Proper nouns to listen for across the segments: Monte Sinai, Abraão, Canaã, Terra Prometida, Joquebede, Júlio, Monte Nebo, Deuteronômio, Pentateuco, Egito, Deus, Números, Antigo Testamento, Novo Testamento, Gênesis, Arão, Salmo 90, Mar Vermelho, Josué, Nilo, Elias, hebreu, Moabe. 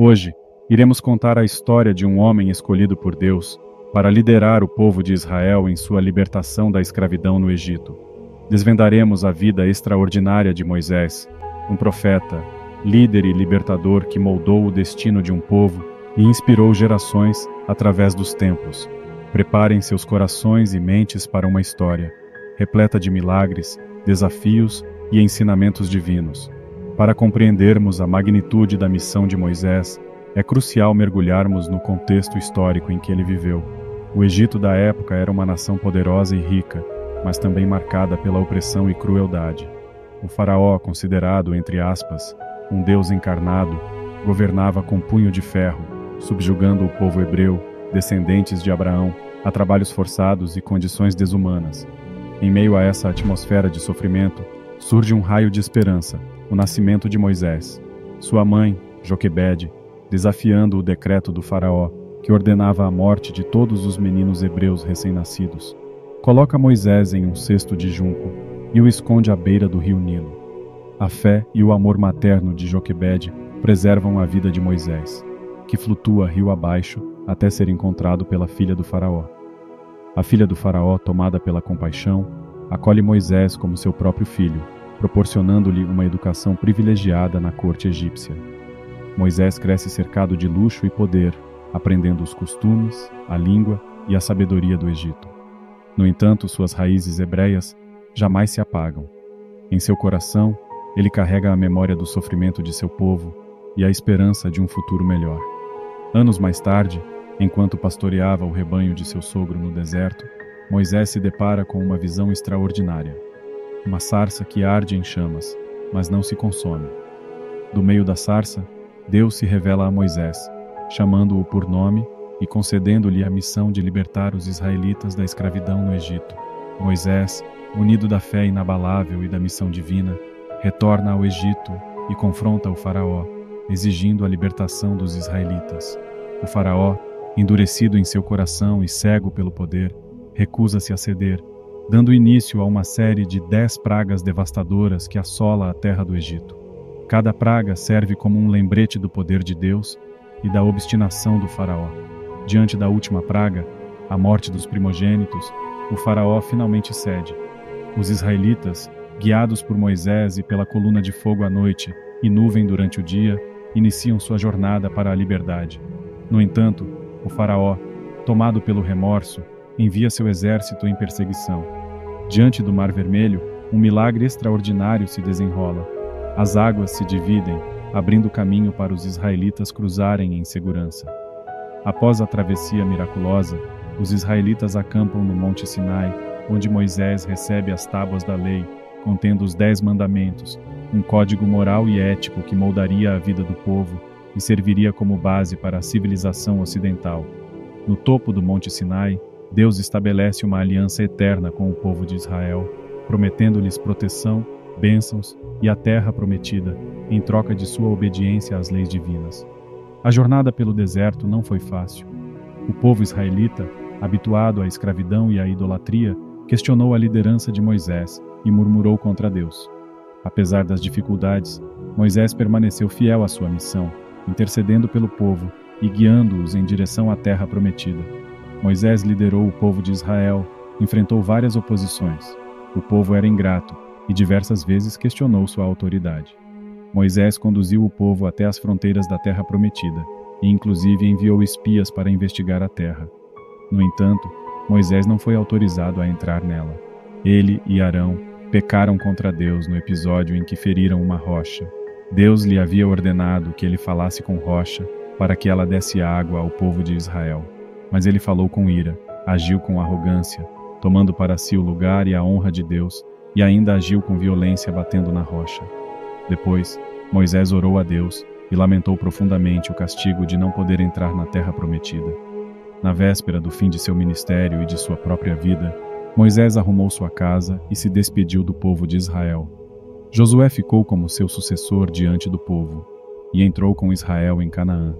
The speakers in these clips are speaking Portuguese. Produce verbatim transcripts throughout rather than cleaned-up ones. Hoje, iremos contar a história de um homem escolhido por Deus para liderar o povo de Israel em sua libertação da escravidão no Egito. Desvendaremos a vida extraordinária de Moisés, um profeta, líder e libertador que moldou o destino de um povo e inspirou gerações através dos tempos. Preparem seus corações e mentes para uma história repleta de milagres, desafios e ensinamentos divinos. Para compreendermos a magnitude da missão de Moisés, é crucial mergulharmos no contexto histórico em que ele viveu. O Egito da época era uma nação poderosa e rica, mas também marcada pela opressão e crueldade. O faraó, considerado, entre aspas, um deus encarnado, governava com punho de ferro, subjugando o povo hebreu, descendentes de Abraão, a trabalhos forçados e condições desumanas. Em meio a essa atmosfera de sofrimento, surge um raio de esperança, o nascimento de Moisés. Sua mãe, Joquebede, desafiando o decreto do faraó, que ordenava a morte de todos os meninos hebreus recém-nascidos, coloca Moisés em um cesto de junco e o esconde à beira do rio Nilo. A fé e o amor materno de Joquebede preservam a vida de Moisés, que flutua rio abaixo até ser encontrado pela filha do faraó. A filha do faraó, tomada pela compaixão, acolhe Moisés como seu próprio filho, proporcionando-lhe uma educação privilegiada na corte egípcia. Moisés cresce cercado de luxo e poder, aprendendo os costumes, a língua e a sabedoria do Egito. No entanto, suas raízes hebreias jamais se apagam. Em seu coração, ele carrega a memória do sofrimento de seu povo e a esperança de um futuro melhor. Anos mais tarde, enquanto pastoreava o rebanho de seu sogro no deserto, Moisés se depara com uma visão extraordinária. Uma sarça que arde em chamas, mas não se consome. Do meio da sarça, Deus se revela a Moisés, chamando-o por nome e concedendo-lhe a missão de libertar os israelitas da escravidão no Egito. Moisés, unido da fé inabalável e da missão divina, retorna ao Egito e confronta o faraó, exigindo a libertação dos israelitas. O faraó, endurecido em seu coração e cego pelo poder, recusa-se a ceder, dando início a uma série de dez pragas devastadoras que assola a terra do Egito. Cada praga serve como um lembrete do poder de Deus e da obstinação do faraó. Diante da última praga, a morte dos primogênitos, o faraó finalmente cede. Os israelitas, guiados por Moisés e pela coluna de fogo à noite e nuvem durante o dia, iniciam sua jornada para a liberdade. No entanto, o faraó, tomado pelo remorso, envia seu exército em perseguição. Diante do Mar Vermelho, um milagre extraordinário se desenrola. As águas se dividem, abrindo caminho para os israelitas cruzarem em segurança. Após a travessia miraculosa, os israelitas acampam no Monte Sinai, onde Moisés recebe as tábuas da lei, contendo os Dez Mandamentos, um código moral e ético que moldaria a vida do povo e serviria como base para a civilização ocidental. No topo do Monte Sinai, Deus estabelece uma aliança eterna com o povo de Israel, prometendo-lhes proteção, bênçãos e a Terra Prometida, em troca de sua obediência às leis divinas. A jornada pelo deserto não foi fácil. O povo israelita, habituado à escravidão e à idolatria, questionou a liderança de Moisés e murmurou contra Deus. Apesar das dificuldades, Moisés permaneceu fiel à sua missão, intercedendo pelo povo e guiando-os em direção à Terra Prometida. Moisés liderou o povo de Israel, enfrentou várias oposições. O povo era ingrato e diversas vezes questionou sua autoridade. Moisés conduziu o povo até as fronteiras da Terra Prometida e, inclusive, enviou espias para investigar a terra. No entanto, Moisés não foi autorizado a entrar nela. Ele e Arão pecaram contra Deus no episódio em que feriram uma rocha. Deus lhe havia ordenado que ele falasse com rocha para que ela desse água ao povo de Israel. Mas ele falou com ira, agiu com arrogância, tomando para si o lugar e a honra de Deus, e ainda agiu com violência batendo na rocha. Depois, Moisés orou a Deus e lamentou profundamente o castigo de não poder entrar na Terra Prometida. Na véspera do fim de seu ministério e de sua própria vida, Moisés arrumou sua casa e se despediu do povo de Israel. Josué ficou como seu sucessor diante do povo e entrou com Israel em Canaã.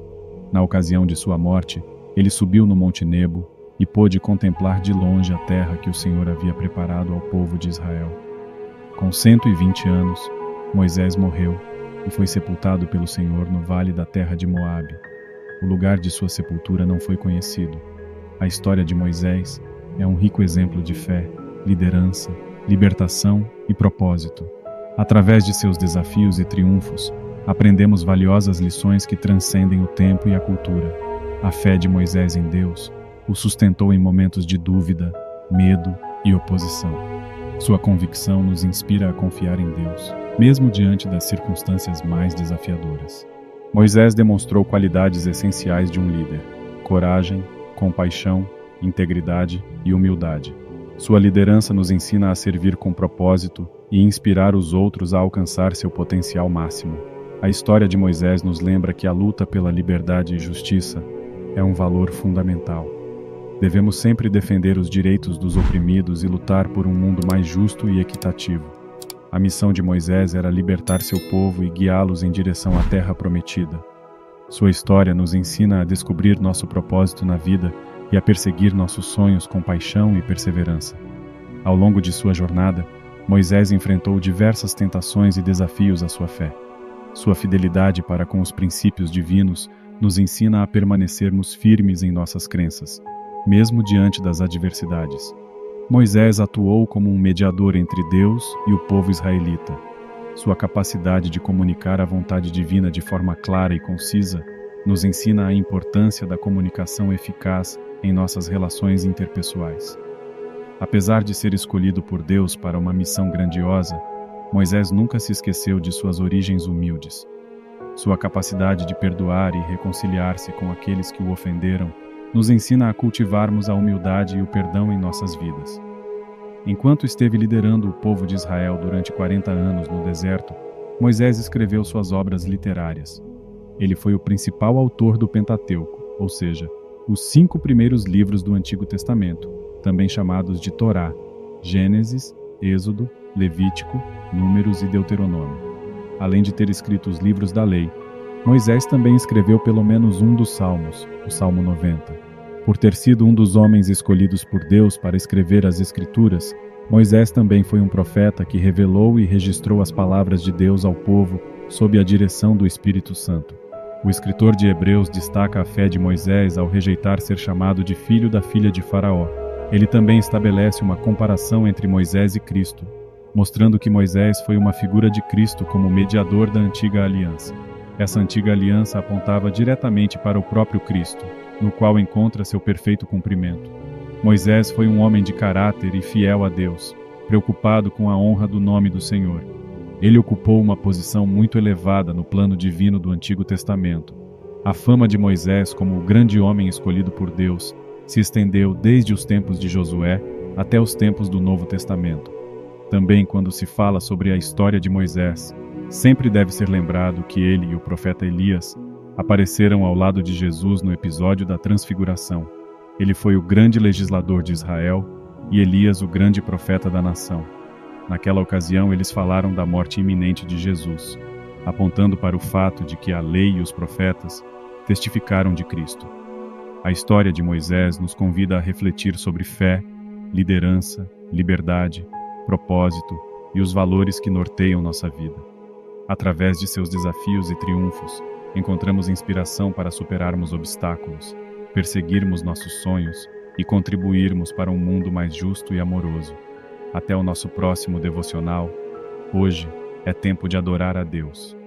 Na ocasião de sua morte, ele subiu no Monte Nebo e pôde contemplar de longe a terra que o Senhor havia preparado ao povo de Israel. Com cento e vinte anos, Moisés morreu e foi sepultado pelo Senhor no vale da terra de Moabe. O lugar de sua sepultura não foi conhecido. A história de Moisés é um rico exemplo de fé, liderança, libertação e propósito. Através de seus desafios e triunfos, aprendemos valiosas lições que transcendem o tempo e a cultura. A fé de Moisés em Deus o sustentou em momentos de dúvida, medo e oposição. Sua convicção nos inspira a confiar em Deus, mesmo diante das circunstâncias mais desafiadoras. Moisés demonstrou qualidades essenciais de um líder: coragem, compaixão, integridade e humildade. Sua liderança nos ensina a servir com propósito e inspirar os outros a alcançar seu potencial máximo. A história de Moisés nos lembra que a luta pela liberdade e justiça é um valor fundamental. Devemos sempre defender os direitos dos oprimidos e lutar por um mundo mais justo e equitativo. A missão de Moisés era libertar seu povo e guiá-los em direção à Terra Prometida. Sua história nos ensina a descobrir nosso propósito na vida e a perseguir nossos sonhos com paixão e perseverança. Ao longo de sua jornada, Moisés enfrentou diversas tentações e desafios à sua fé. Sua fidelidade para com os princípios divinos nos ensina a permanecermos firmes em nossas crenças, mesmo diante das adversidades. Moisés atuou como um mediador entre Deus e o povo israelita. Sua capacidade de comunicar a vontade divina de forma clara e concisa nos ensina a importância da comunicação eficaz em nossas relações interpessoais. Apesar de ser escolhido por Deus para uma missão grandiosa, Moisés nunca se esqueceu de suas origens humildes. Sua capacidade de perdoar e reconciliar-se com aqueles que o ofenderam nos ensina a cultivarmos a humildade e o perdão em nossas vidas. Enquanto esteve liderando o povo de Israel durante quarenta anos no deserto, Moisés escreveu suas obras literárias. Ele foi o principal autor do Pentateuco, ou seja, os cinco primeiros livros do Antigo Testamento, também chamados de Torá: Gênesis, Êxodo, Levítico, Números e Deuteronômio. Além de ter escrito os livros da lei, Moisés também escreveu pelo menos um dos Salmos, o Salmo noventa. Por ter sido um dos homens escolhidos por Deus para escrever as Escrituras, Moisés também foi um profeta que revelou e registrou as palavras de Deus ao povo sob a direção do Espírito Santo. O escritor de Hebreus destaca a fé de Moisés ao rejeitar ser chamado de filho da filha de Faraó. Ele também estabelece uma comparação entre Moisés e Cristo, mostrando que Moisés foi uma figura de Cristo como mediador da antiga aliança. Essa antiga aliança apontava diretamente para o próprio Cristo, no qual encontra seu perfeito cumprimento. Moisés foi um homem de caráter e fiel a Deus, preocupado com a honra do nome do Senhor. Ele ocupou uma posição muito elevada no plano divino do Antigo Testamento. A fama de Moisés como o grande homem escolhido por Deus se estendeu desde os tempos de Josué até os tempos do Novo Testamento. Também, quando se fala sobre a história de Moisés, sempre deve ser lembrado que ele e o profeta Elias apareceram ao lado de Jesus no episódio da Transfiguração. Ele foi o grande legislador de Israel e Elias o grande profeta da nação. Naquela ocasião, eles falaram da morte iminente de Jesus, apontando para o fato de que a lei e os profetas testificaram de Cristo. A história de Moisés nos convida a refletir sobre fé, liderança, liberdade, propósito e os valores que norteiam nossa vida. Através de seus desafios e triunfos, encontramos inspiração para superarmos obstáculos, perseguirmos nossos sonhos e contribuirmos para um mundo mais justo e amoroso. Até o nosso próximo devocional. Hoje é tempo de adorar a Deus.